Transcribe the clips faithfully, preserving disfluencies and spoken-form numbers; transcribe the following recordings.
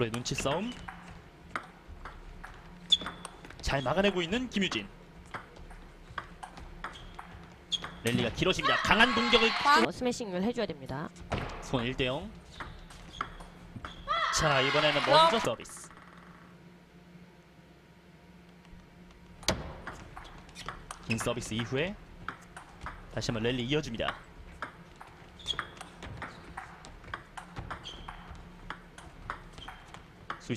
서로의 눈치 싸움. 잘 막아내고 있는 김유진. 랠리가 길어집니다. 강한 공격을 어, 스매싱을 해줘야 됩니다. 손 일 대 영. 자, 이번에는 먼저 서비스. 긴 서비스 이후에 다시 한번 랠리 이어줍니다. 수비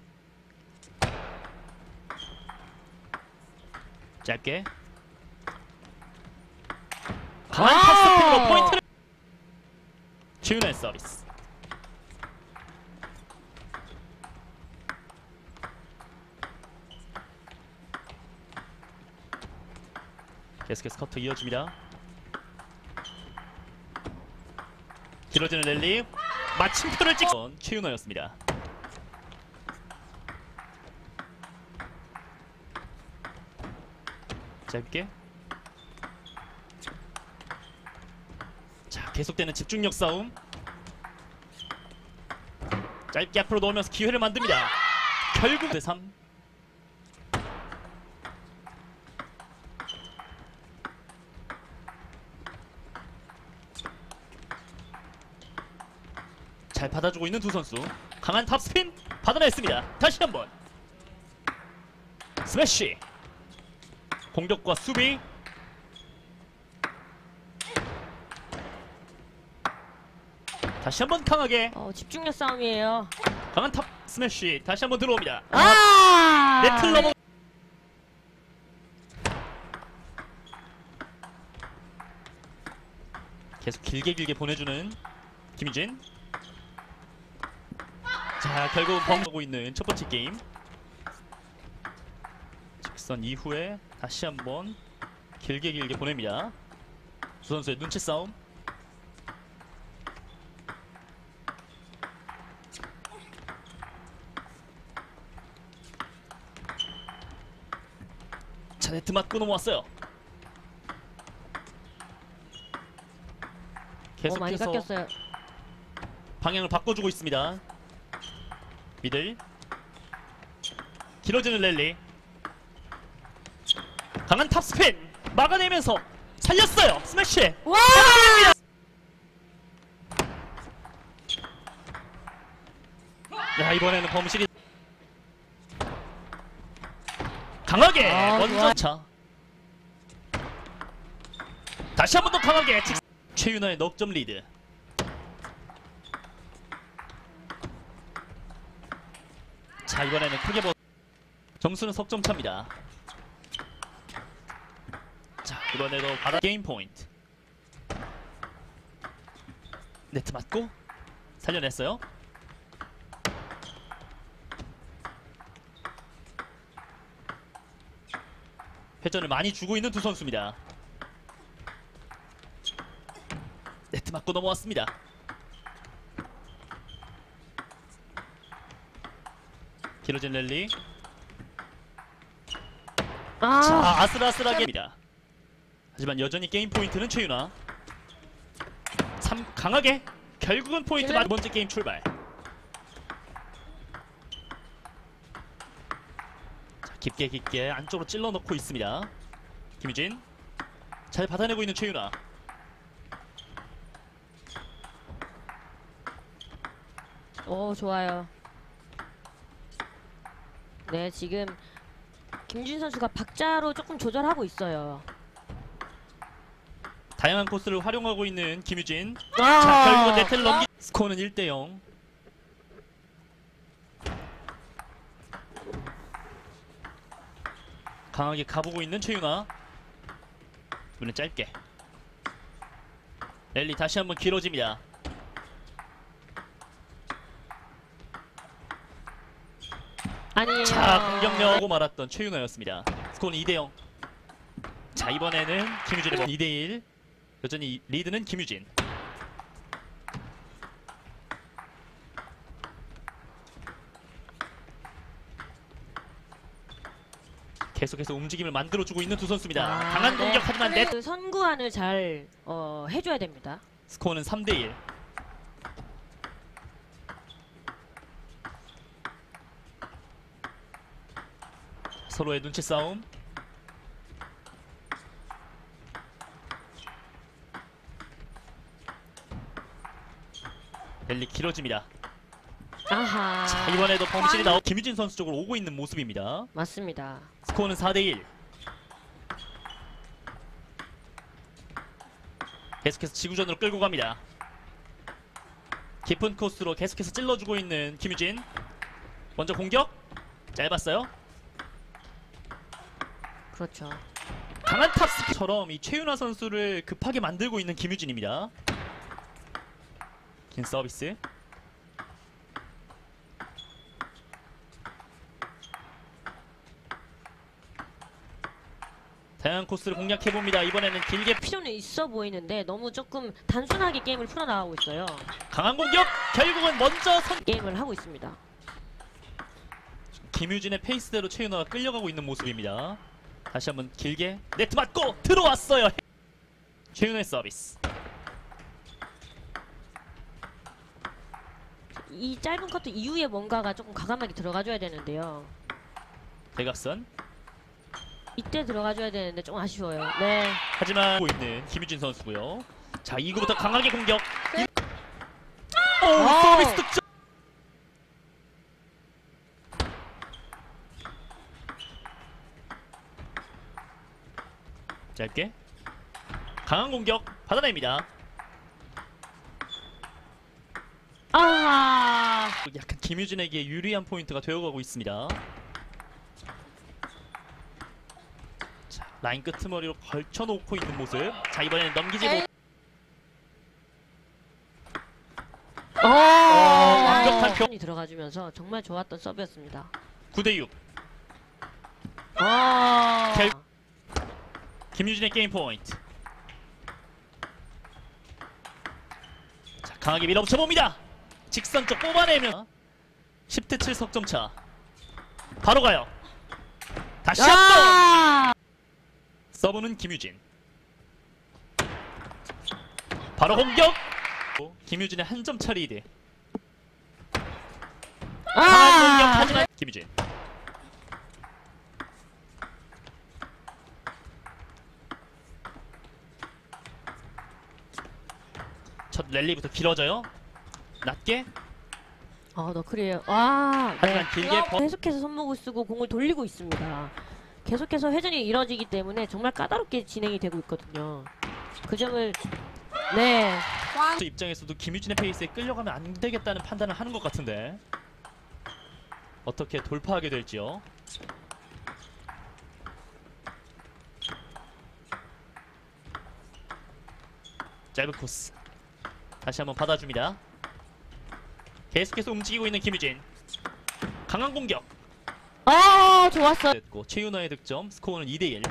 짧게. 강한 탑스핀으로 포인트를. 최유나의 서비스. 계속해서 커트 이어집니다. 길어지는 랠리. 마침표를 찍은 최유나였습니다. 짧게. 자, 계속되는 집중력 싸움. 짧게 앞으로 넣으면서 기회를 만듭니다. 결국 오 대 삼. 잘 받아주고 있는 두 선수. 강한 탑스핀 받아냈습니다. 다시 한번 스매시. 공격과 수비. 다시 한번 강하게. 어, 집중력 싸움이에요. 강한 탑 스매시. 다시 한번 들어옵니다. 아! 네틀 넘어. 계속 길게 길게 보내주는 김유진. 자, 결국은 범하고 있는 첫 번째 게임. 직선 이후에 다시 한번 길게 길게 보냅니다. 두 선수의 눈치 싸움. 자, 네트 맞고 넘어왔어요. 계속해서 어, 방향을 바꿔주고 있습니다. 미들. 길어지는 랠리. 강한 탑스핀 막아내면서 살렸어요. 스매시. 와! 야, 이번에는 범실이 강하게. 아, 먼저 차. 다시 한 번 더 강하게. 직... 최유나의 넉 점 리드. 자, 이번에는 크게 보. 점수는 석점 차입니다. 자, 이번에도 바다 게임 포인트. 네트 맞고 살려냈어요. 회전을 많이 주고 있는 두 선수입니다. 네트 맞고 넘어왔습니다. 길어진 랠리. 아, 자, 아슬아슬하게입니다. 하지만 여전히 게임 포인트는 최유나. 참 강하게. 결국은 포인트. 두 번째 게임 출발. 자, 깊게 깊게 안쪽으로 찔러 넣고 있습니다. 김유진 잘 받아내고 있는 최유나. 오, 좋아요. 네, 지금 김유진 선수가 박자로 조금 조절하고 있어요. 다양한 코스를 활용하고 있는 김유진. 아! 자, 결국은 네트를 넘기. 스코어는 일 대 영. 강하게 가보고 있는 최유나. 이번엔 짧게. 랠리 다시 한번 길어집니다. 아니에요. 자, 공격력하고 말았던 최유나였습니다. 스코어는 이 대 영. 자, 이번에는 김유진의 이 대 일. 여전히 리드는 김유진. 계속해서 움직임을 만들어주고 있는 두 선수입니다. 아, 강한 네. 공격 하지만 넷. 그 선구안을 잘 어, 해줘야 됩니다. 스코어는 삼 대 일. 서로의 눈치 싸움. 랠리 길어집니다. 아하. 자, 이번에도 범실이 나오 김유진 선수 쪽으로 오고 있는 모습입니다. 맞습니다. 스코어는 사 대 일. 계속해서 지구전으로 끌고 갑니다. 깊은 코스로 계속해서 찔러주고 있는 김유진. 먼저 공격. 짧았어요. 그렇죠. 강한 탑스피처럼 이 최유나 선수를 급하게 만들고 있는 김유진입니다. 긴 서비스. 다양한 코스를 공략해봅니다. 이번에는 길게 필요는 있어 보이는데 너무 조금 단순하게 게임을 풀어나가고 있어요. 강한 공격! 결국은 먼저 선... 게임을 하고 있습니다. 김유진의 페이스대로 최유나가 끌려가고 있는 모습입니다. 다시 한번 길게 네트 맞고 들어왔어요. 최유나의 서비스. 이 짧은 커트 이후에 뭔가가 조금 과감하게 들어가줘야 되는데요. 대각선. 이때 들어가줘야 되는데 좀 아쉬워요. 네. 하지만 보고 있는 김유진 선수고요. 자, 이 구부터 강하게 공격. 네. 오, 오, 서비스 득점. 짧게 강한 공격 받아냅니다. 아, 약간 김유진에게 유리한 포인트가 되어가고 있습니다. 라인 끝머리로 걸쳐놓고 있는 모습. 자, 이번에는 넘기지 못. 오! 오, 완벽한 표현이 들어가주면서 정말 좋았던 서브였습니다. 구 대 육. 결... 김유진의 게임 포인트. 자, 강하게 밀어붙여 봅니다. 직선 쪽 뽑아내면 십 대 칠 석점 차. 바로 가요. 다시 한 번. 서브는 김유진. 바로 공격! 김유진의 한 점 차 리드. 강한 공격 하지만 김유진. 첫 랠리부터 길어져요. 낮게. 아, 너클이에요. 와. 하지만 네. 길게 버... 계속해서 손목을 쓰고 공을 돌리고 있습니다. 계속해서 회전이 이뤄지기 때문에 정말 까다롭게 진행이 되고 있거든요. 그 점을 네. 입장에서도 김유진의 페이스에 끌려가면 안 되겠다는 판단을 하는 것 같은데 어떻게 돌파하게 될지요. 짧은 코스. 다시 한번 받아줍니다. 계속해서 움직이고 있는 김유진. 강한 공격. 아, 좋았어. 됐고, 최유나의 득점. 스코어는 이 대 일.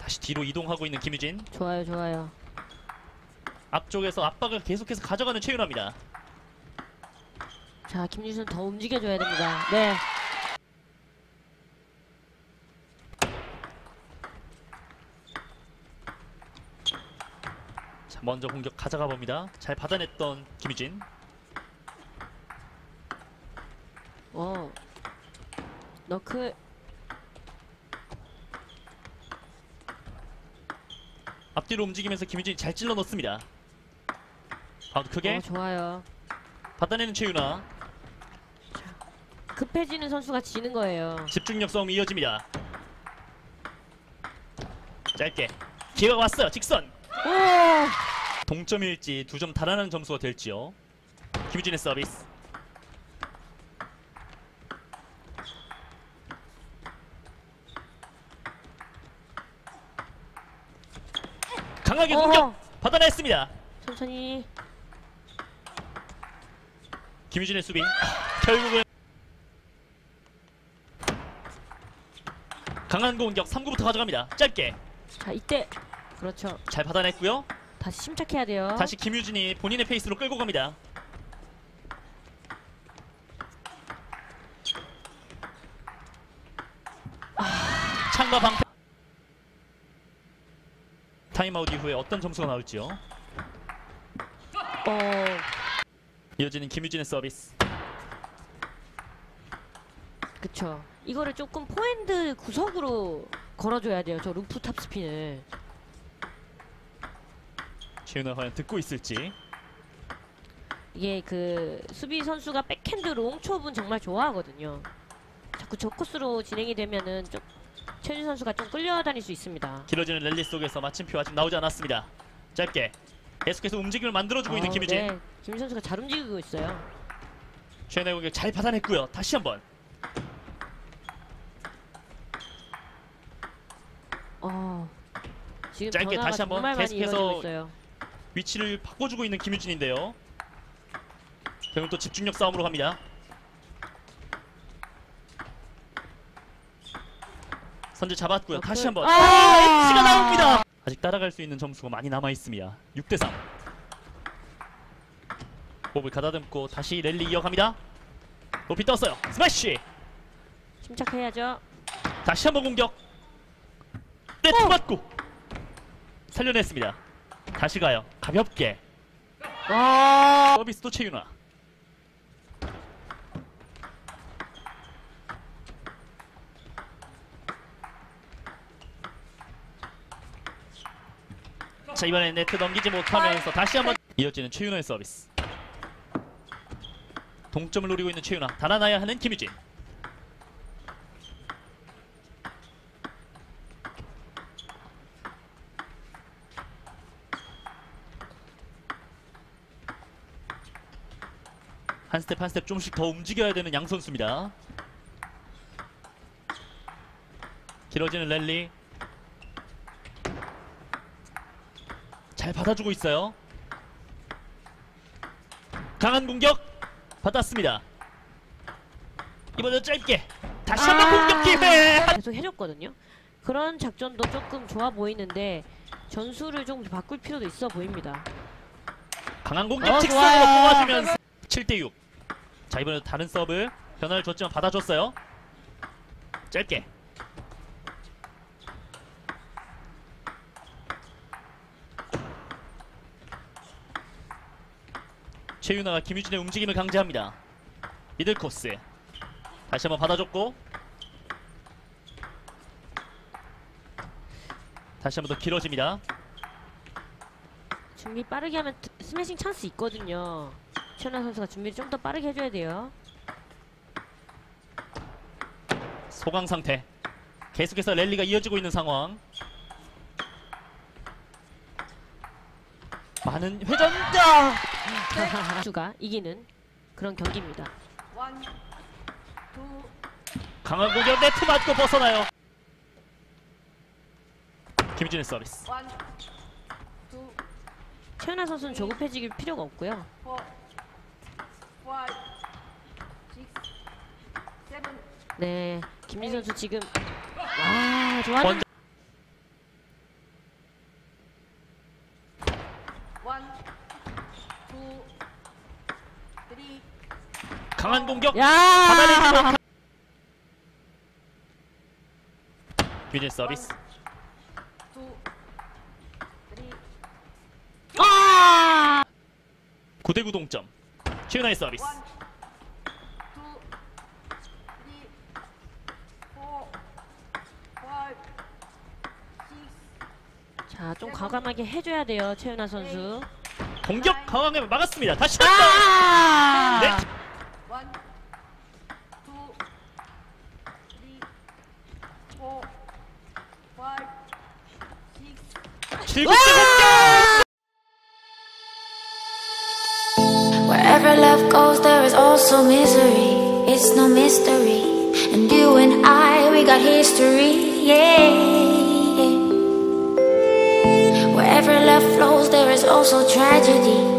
다시 뒤로 이동하고 있는 김유진. 좋아요, 좋아요. 앞쪽에서 압박을 계속해서 가져가는 최유나입니다. 자, 김유진은 더 움직여줘야 됩니다. 네. 자, 먼저 공격 가져가 봅니다. 잘 받아냈던 김유진. 오, 너클. 앞뒤로 움직이면서 김유진이 잘 찔러 넣습니다. 바운드 크게. 어, 좋아요. 받아내는 최유나. 급해지는 선수가 지는 거예요. 집중력 싸움이 이어집니다. 짧게. 기회가 왔어요. 직선. 오! 동점일지 두 점 달아나는 점수가 될지요. 김유진의 서비스. 강하게 공격! 어허. 받아냈습니다. 천천히. 김유진의 수비. 결국은 강한 공격 삼구부터 가져갑니다. 짧게. 자 이때 그렇죠. 잘 받아냈고요. 다시 침착해야 돼요. 다시 김유진이 본인의 페이스로 끌고 갑니다. 아... 창과 방패. 타임아웃 이후에 어떤 점수가 나올지요. 어... 이어지는 김유진의 서비스. 그쵸. 이거를 조금 포핸드 구석으로 걸어줘야 돼요. 저 루프 탑스핀을. 최유나 과연 듣고 있을지. 이게 그 수비 선수가 백핸드 롱초분 정말 좋아하거든요. 자꾸 저 코스로 진행이 되면은 좀 최유나 선수가 좀 끌려다닐 수 있습니다. 길어지는 랠리 속에서 마침표 아직 나오지 않았습니다. 짧게 계속해서 움직임을 만들어주고 아, 있는 김유진. 네. 김유진 선수가 잘 움직이고 있어요. 최유나의 공격 잘 받아냈고요. 다시 한번. 어, 지금 짧게 다시 한번 계속해서 위치를 바꿔주고 있는 김유진인데요. 결국 또 집중력 싸움으로 갑니다. 선제 잡았고요. 다시 한번 아, 엣지가 나옵니다. 아직 따라갈 수 있는 점수가 많이 남아있습니다. 육 대 삼. 호흡을 가다듬고 다시 랠리 이어갑니다. 높이 떴어요. 스매시. 침착해야죠. 다시 한번 공격. 네, 맞고 살려냈습니다. 다시 가요. 가볍게. 아 서비스 또 최유나. 자 이번에 네트 넘기지 못하면서 다시 한번 이어지는 최유나의 서비스. 동점을 노리고 있는 최유나. 달아나야 하는 김유진. 한 스텝 한 스텝 조금씩 더 움직여야 되는 양 선수입니다. 길어지는 랠리 잘 받아주고 있어요. 강한 공격 받았습니다. 이번엔 짧게 다시 한번 아 공격 기회. 계속 해줬거든요. 그런 작전도 조금 좋아 보이는데 전술을 좀 바꿀 필요도 있어 보입니다. 강한 공격 어, 직선으로 뽑아주면서 칠 대 육. 자 이번에도 다른 서브 변화를 줬지만 받아줬어요. 짧게 최유나가 김유진의 움직임을 강제합니다. 미들 코스 다시 한번 받아줬고 다시 한번 더 길어집니다. 준비 빠르게 하면 스매싱 찬스 있거든요. 최유나 선수가 준비를 좀 더 빠르게 해줘야 돼요. 소강 상태. 계속해서 랠리가 이어지고 있는 상황. 많은 회전자! 선수가 이기는 그런 경기입니다. 강한 공격 네트 맞고 벗어나요. 김유진의 서비스. 최유나 선수는 조급해질 필요가 없고요. 네, 김유진 선수 지금 와 좋아하는 강한 공격 받아내는 김유진 서비스. 아! 구 대 구 동점. 최유나의 서비스. 자, 좀 과감하게 해줘야 돼요, 최유나 선수. 공격 강하게 막았습니다. 다시 한번. 아! 네. 칠 대 육. Wherever love goes, there is also misery. It's no mystery. And you and I, we got history. Yeah, yeah. Wherever love flows, there is also tragedy.